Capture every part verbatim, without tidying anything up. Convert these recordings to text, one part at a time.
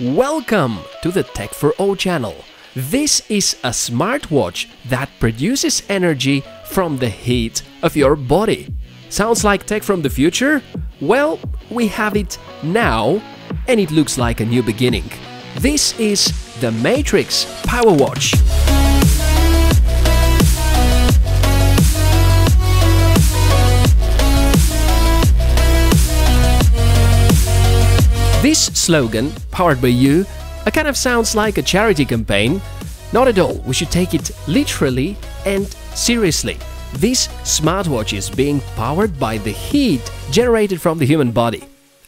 Welcome to the Tech four all channel. This is a smartwatch that produces energy from the heat of your body. Sounds like tech from the future? Well, we have it now, and it looks like a new beginning. This is the Matrix PowerWatch. This slogan, powered by you, a kind of sounds like a charity campaign. Not at all, we should take it literally and seriously. This smartwatch is being powered by the heat generated from the human body.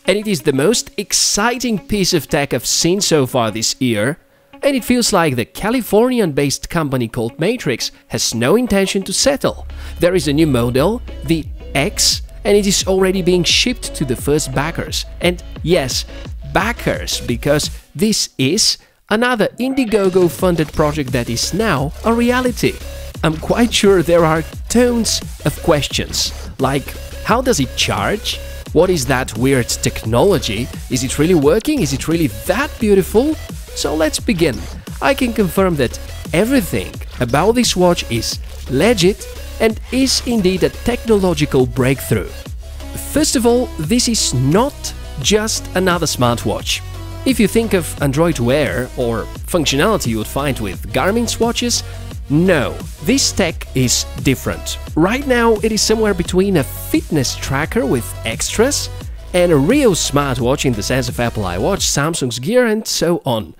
And it is the most exciting piece of tech I've seen so far this year. And it feels like the Californian-based company called Matrix has no intention to settle. There is a new model, the X, and it is already being shipped to the first backers. And yes, backers, because this is another Indiegogo-funded project that is now a reality. I'm quite sure there are tons of questions, like how does it charge? What is that weird technology? Is it really working? Is it really that beautiful? So let's begin. I can confirm that everything about this watch is legit and is indeed a technological breakthrough. First of all, this is not just another smartwatch. If you think of Android Wear or functionality you would find with Garmin's watches, no, this tech is different. Right now, it is somewhere between a fitness tracker with extras and a real smartwatch in the sense of Apple iWatch, Samsung's Gear and so on.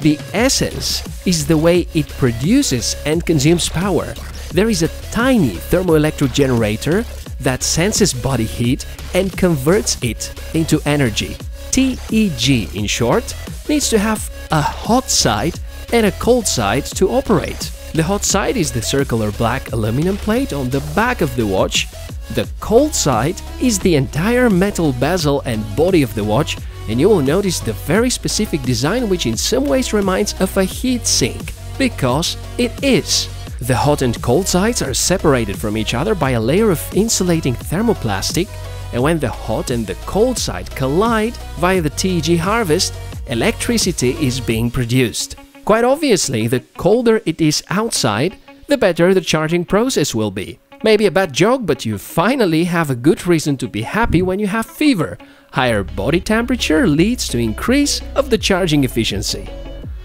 The essence is the way it produces and consumes power. There is a tiny thermoelectric generator that senses body heat and converts it into energy. T E G, in short, needs to have a hot side and a cold side to operate. The hot side is the circular black aluminum plate on the back of the watch. The cold side is the entire metal bezel and body of the watch, and you will notice the very specific design which in some ways reminds of a heat sink, because it is. The hot and cold sides are separated from each other by a layer of insulating thermoplastic, and when the hot and the cold side collide via the T E G harvest, electricity is being produced. Quite obviously, the colder it is outside, the better the charging process will be. Maybe a bad joke, but you finally have a good reason to be happy when you have fever. Higher body temperature leads to increase of the charging efficiency.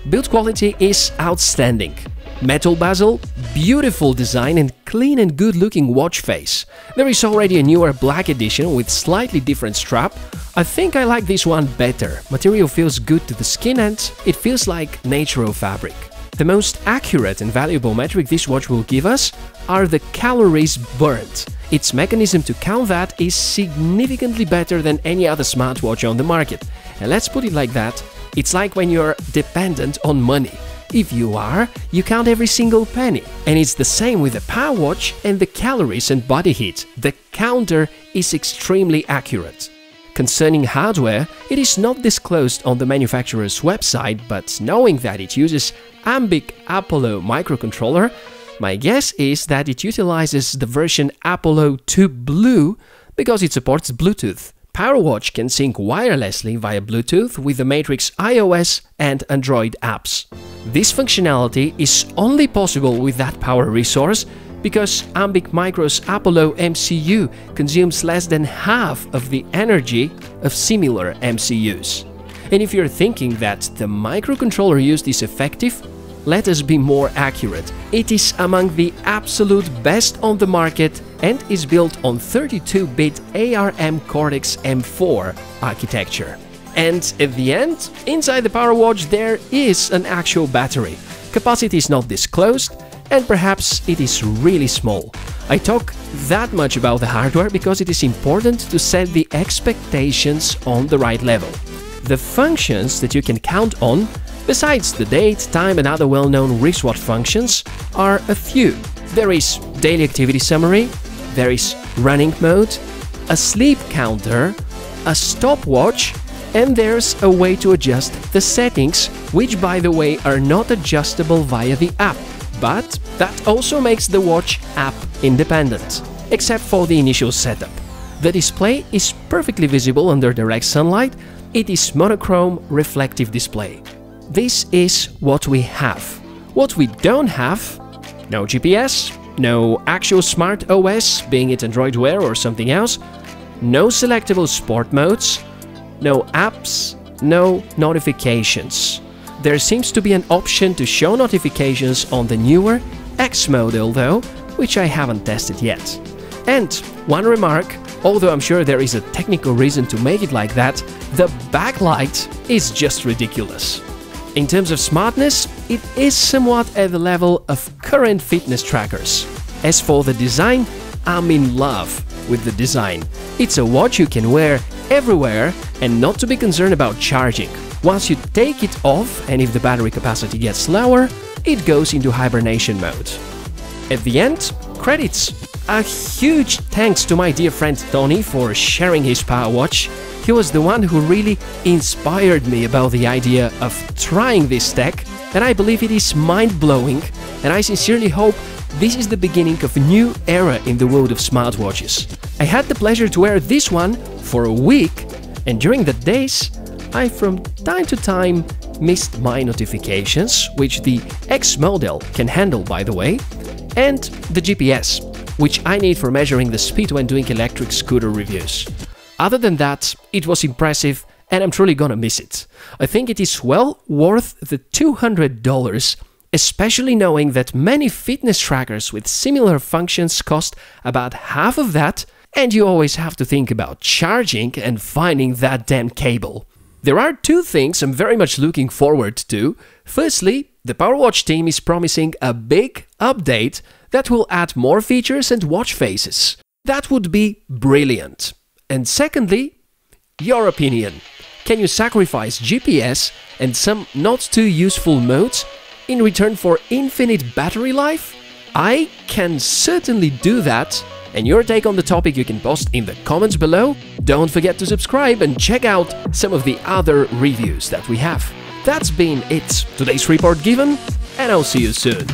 Build quality is outstanding. Metal bezel, beautiful design and clean and good looking watch face. There is already a newer black edition with slightly different strap. I think I like this one better. Material feels good to the skin and it feels like natural fabric. The most accurate and valuable metric this watch will give us are the calories burnt. Its mechanism to count that is significantly better than any other smartwatch on the market. And let's put it like that, it's like when you're dependent on money. If you are, you count every single penny. And it's the same with the PowerWatch and the calories and body heat. The counter is extremely accurate. Concerning hardware, it is not disclosed on the manufacturer's website, but knowing that it uses Ambiq Apollo microcontroller, my guess is that it utilizes the version Apollo two Blue because it supports Bluetooth. PowerWatch can sync wirelessly via Bluetooth with the Matrix iOS and Android apps. This functionality is only possible with that power resource because Ambiq Micro's Apollo M C U consumes less than half of the energy of similar M C Us. And if you're thinking that the microcontroller used is effective, let us be more accurate. It is among the absolute best on the market and is built on thirty-two bit ARM Cortex M four architecture. And at the end, inside the PowerWatch there is an actual battery. Capacity is not disclosed and perhaps it is really small. I talk that much about the hardware because it is important to set the expectations on the right level. The functions that you can count on, besides the date, time and other well-known wristwatch functions, are a few. There is daily activity summary, there is running mode, a sleep counter, a stopwatch, and there's a way to adjust the settings, which by the way are not adjustable via the app, but that also makes the watch app independent, except for the initial setup. The display is perfectly visible under direct sunlight. It is monochrome reflective display. This is what we have. What we don't have, no G P S, no actual smart O S, being it Android Wear or something else, no selectable sport modes, no apps, no notifications. There seems to be an option to show notifications on the newer X model though, which I haven't tested yet. And one remark, although I'm sure there is a technical reason to make it like that, the backlight is just ridiculous. In terms of smartness, it is somewhat at the level of current fitness trackers. As for the design, I'm in love with the design. It's a watch you can wear everywhere and not to be concerned about charging. Once you take it off, and if the battery capacity gets lower, it goes into hibernation mode. At the end, credits. A huge thanks to my dear friend Tony for sharing his PowerWatch. He was the one who really inspired me about the idea of trying this tech, and I believe it is mind-blowing, and I sincerely hope this is the beginning of a new era in the world of smartwatches. I had the pleasure to wear this one for a week, and during the days, I from time to time missed my notifications, which the X model can handle by the way, and the G P S, which I need for measuring the speed when doing electric scooter reviews. Other than that, it was impressive and I'm truly gonna miss it. I think it is well worth the two hundred dollars, especially knowing that many fitness trackers with similar functions cost about half of that, and you always have to think about charging and finding that damn cable. There are two things I'm very much looking forward to. Firstly, the PowerWatch team is promising a big update that will add more features and watch faces. That would be brilliant. And secondly, your opinion. Can you sacrifice G P S and some not too useful modes in return for infinite battery life? I can certainly do that. And your take on the topic you can post in the comments below. Don't forget to subscribe and check out some of the other reviews that we have. That's been it. Today's report given, and I'll see you soon.